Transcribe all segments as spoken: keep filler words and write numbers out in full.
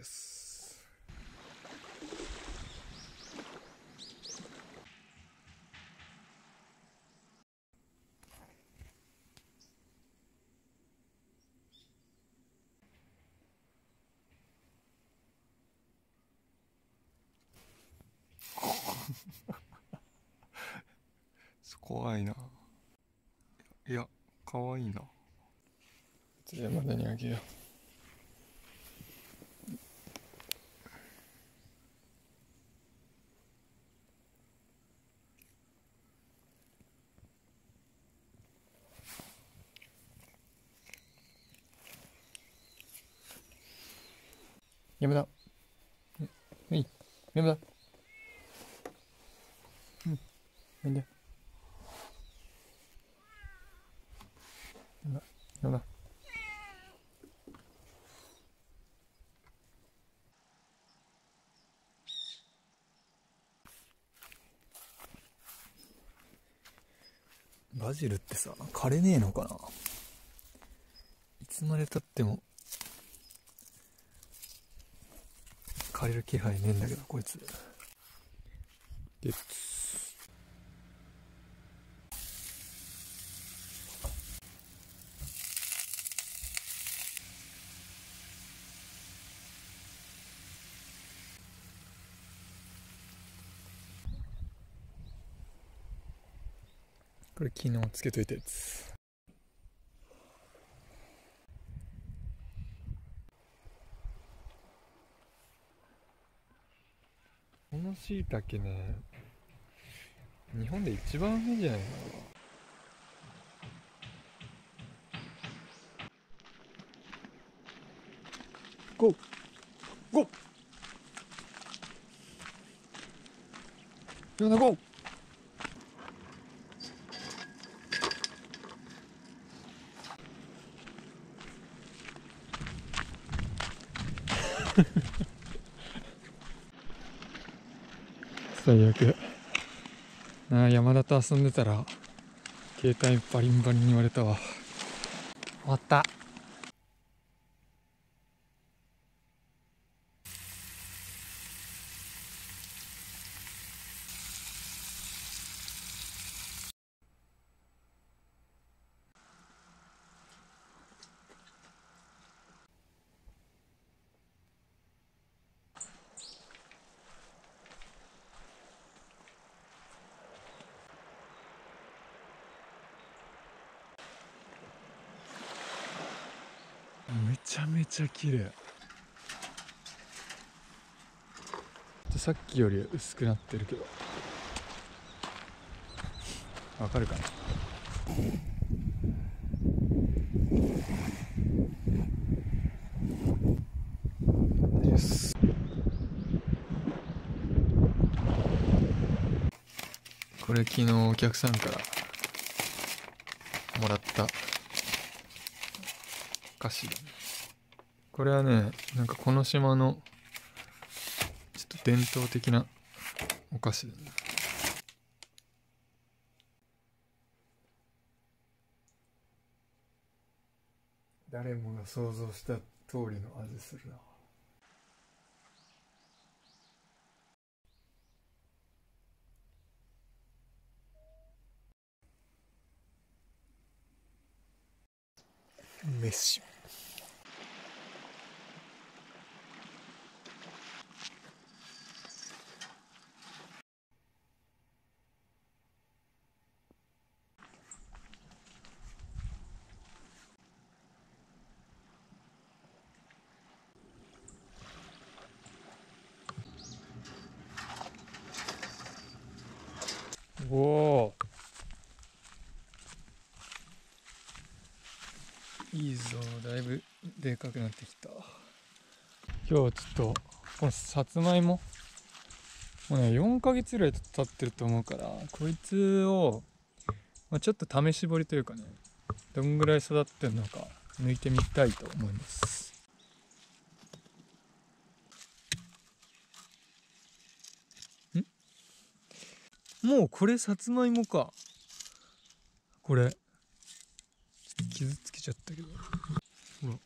です。怖いな。いや、かわいいな。次はまでにあげよう。やめだ。はい、やめだ。うん、やめだ。やめだ。バジルってさ、枯れねえのかな。いつまでたっても。枯れる気配ねえんだけど、こいつ。ゲッツ。これ昨日つけといたやつ。この椎茸ね、日本で一番うまいんじゃないかな。ゴーゴーヨナゴー最悪。ああ、山田と遊んでたら携帯バリンバリンに割れたわ。終わった。めちゃめちゃ綺麗。さっきより薄くなってるけどわかるかな。よし、これ昨日お客さんからもらったお菓子だね。これはね、なんかこの島のちょっと伝統的なお菓子だね。誰もが想像した通りの味するな。メッシュ。おー、いいぞ、だいぶでかくなってきた。今日ちょっとこのさつまいも、もうねよんかげつぐらい経ってると思うから、こいつを、まあ、ちょっと試し掘りというかね、どんぐらい育ってるのか抜いてみたいと思います。ん？もうこれさつまいもか。これ傷つけちゃったけど、ほらこ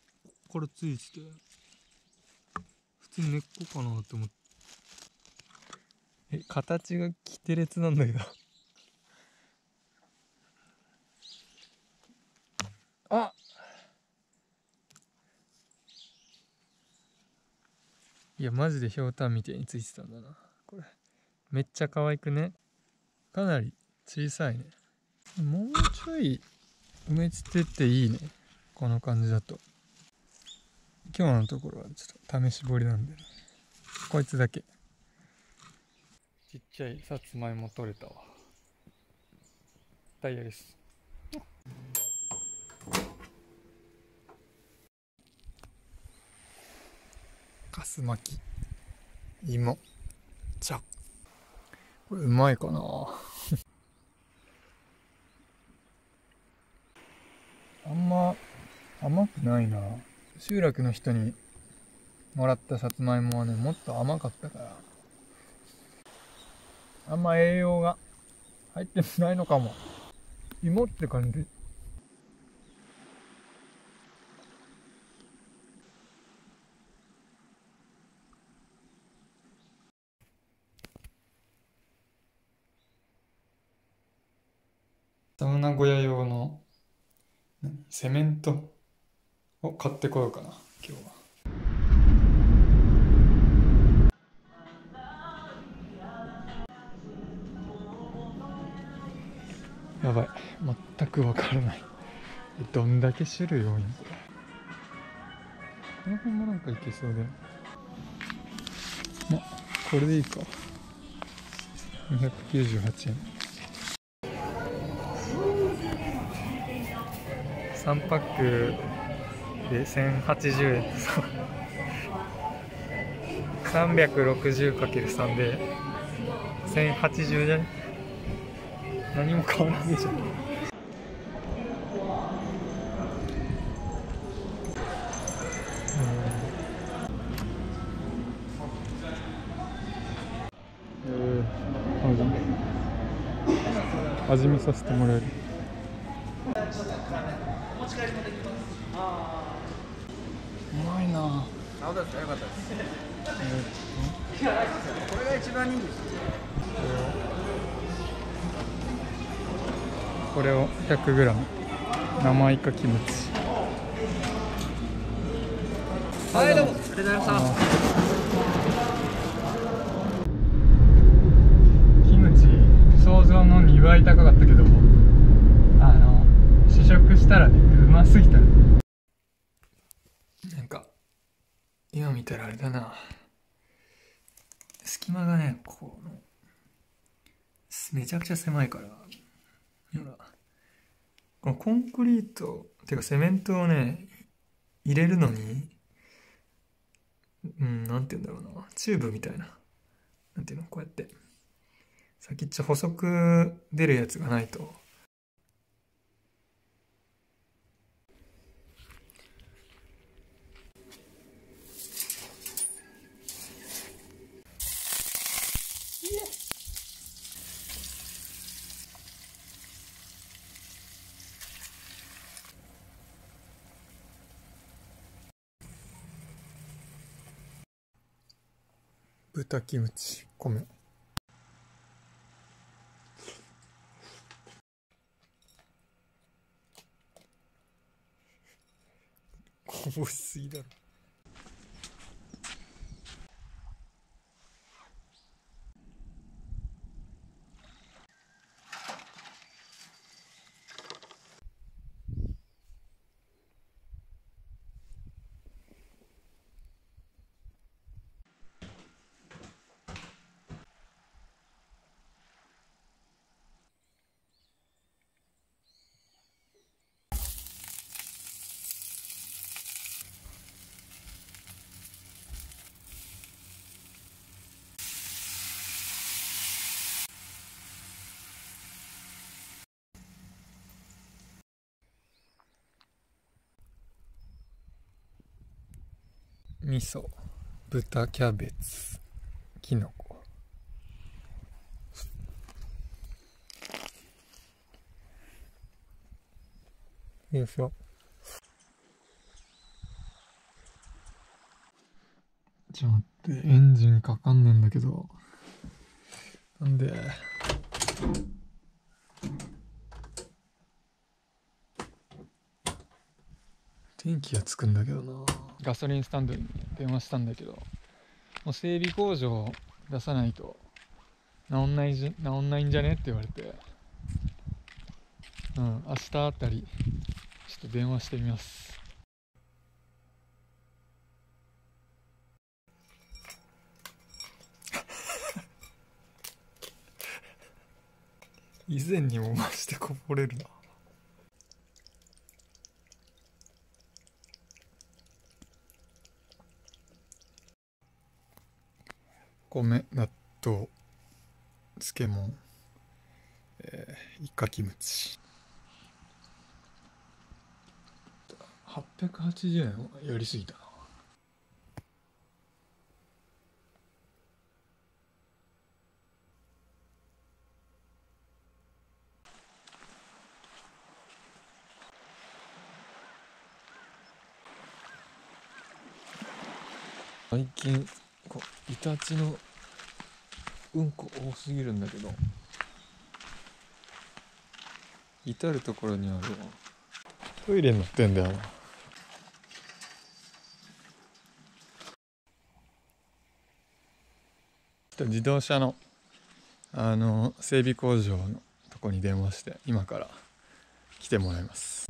こからついてて普通に根っこかなって思って。え、形がキテレツなんだけどあっ、いやマジでひょうたんみたいについてたんだなこれ。めっちゃ可愛くね。かなり小さいね。もうちょい埋めつてていいね、この感じだと。今日のところはちょっと試し掘りなんで、ね、こいつだけ。ちっちゃいさつまいも取れたわ。ダイヤです。かす巻き芋茶、これうまいかなあんま甘くないな。集落の人にもらったさつまいもはね、もっと甘かったから、あんま栄養が入ってないのかも。芋って感じ。サウナ小屋用のセメントを買ってこようかな今日は。やばい、全く分からないどんだけ種類多いの。この辺もなんかいけそうで、ま、これでいいか。にひゃくきゅうじゅうはちえん。さんパックでせんはちじゅうえんさんびゃくろくじゅうかけるさん でせんはちじゅうじゃね。何も変わらないじゃん。味見させてもらえる。うまいな。そうですか、よかったです。これが一番いいんですよ。これを ひゃくグラム 生イカキムチ。はい、どうもありがとうございました。キムチ想像のにばい高かったけども、あの試食したらね、うますぎた。なんか今見たらあれだな、隙間がね、このめちゃくちゃ狭いから、ほらこのコンクリートっていうかセメントをね入れるのに、うん、なんて言うんだろうな、チューブみたいな、なんていうの、こうやって先っちょ細く出るやつがないと。豚キムチ、米。こぼしすぎだろ。味噌、豚キャベツ、きのこ。よいしょ。ちょっと待って、エンジンかかんねえんだけど。なんで。電気がつくんだけどな。ガソリンスタンドに電話したんだけど、もう整備工場出さないと直んないじ直んないんじゃねって言われて、うん、明日あたりちょっと電話してみます。以前にも増してこぼれるな。米、納豆、漬物、えー、イカキムチ。はっぴゃくはちじゅうえんをやりすぎたな。最近こうイタチのうんこ多すぎるんだけど、至る所にあるわ。トイレになってんだよな。自動車の、あの整備工場のとこに電話して、今から来てもらいます。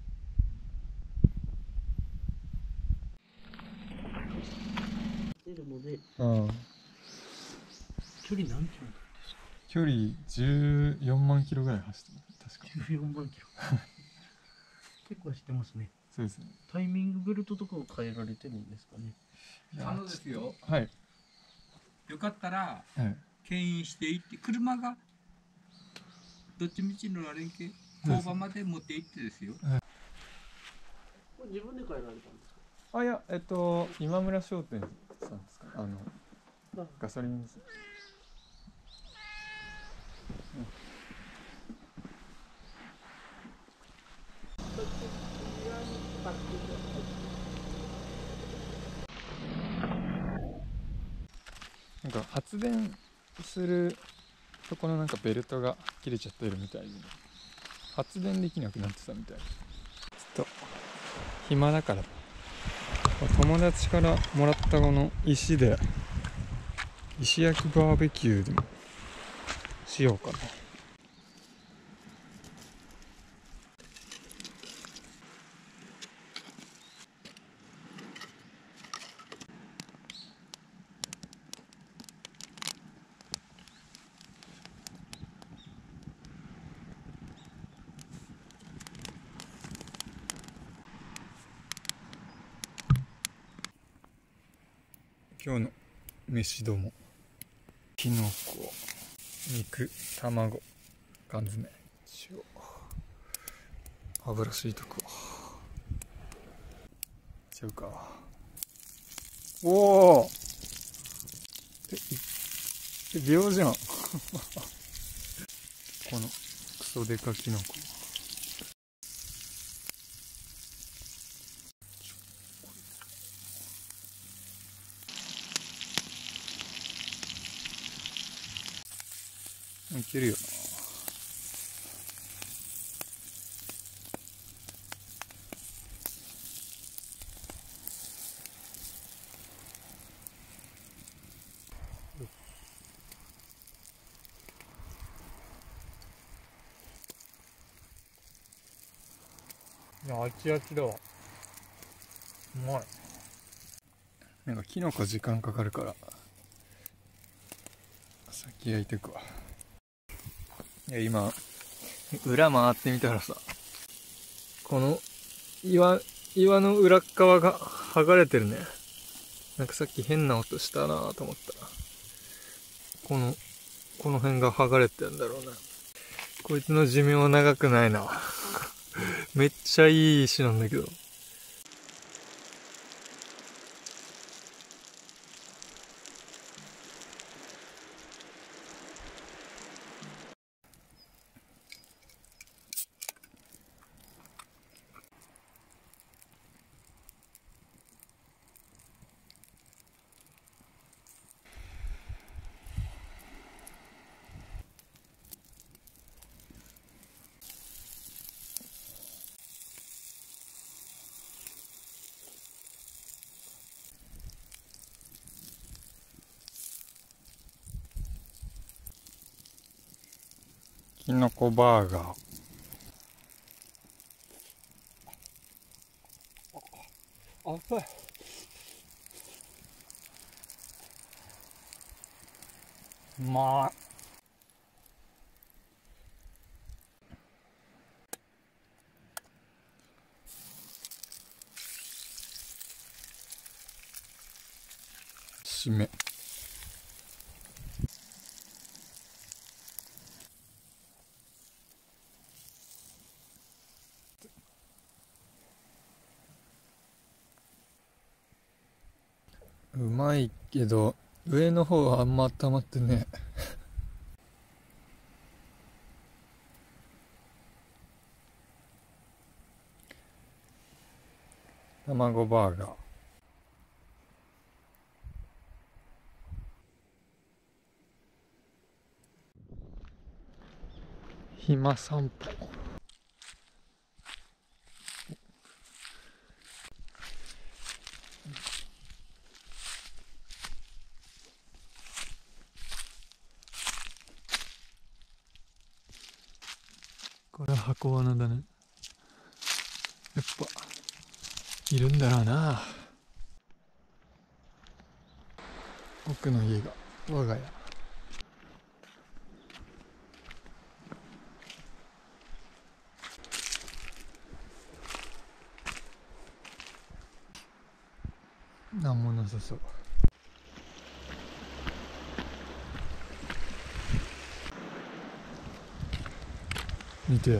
うん、距離何キロですか？距離じゅうよんまんキロぐらい走ってます。確かじゅうよんまんキロ結構走ってますね。そうですね。タイミングベルトとかを変えられてるんですかね？あのですよ、はい、よかったら、はい、牽引していって、車がどっちみちの連携工場まで持って行ってですよ。はい、これ自分で変えられたんですか？あ、いや、えっと今村商店さんですか、あのガソリンです、うん。なんか発電するとこのなんかベルトが切れちゃってるみたいで、発電できなくなってたみたい。ちょっと暇だから、友達からもらったこの石で石焼きバーベキューでもしようかな。今日の飯ども、きのこ、肉、卵、缶詰、塩、油しいとこちゃうか。おお、え、秒じゃんこのクソデカきのこ。いけるよな。いや、あちあちだわ。うまい。なんかキノコ時間かかるから先焼いてくわ。いや、今裏回ってみたらさ、この岩岩の裏側が剥がれてるね。なんかさっき変な音したなぁと思ったら、このこの辺が剥がれてるんだろうな。こいつの寿命長くないなめっちゃいい石なんだけど。きのこバーガー。あっぱい。うまい。締め。うまいけど上の方はあんま温まってね卵バーガー。暇散歩。これは箱罠だね。やっぱいるんだろうな。奥の家が我が家。なんもなさそう。見て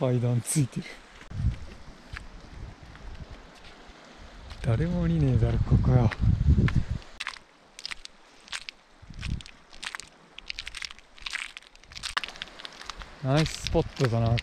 階段ついてる。誰も降りねえだろここは。ナイススポットだな。